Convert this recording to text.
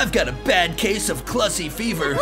I've got a bad case of Clussy fever.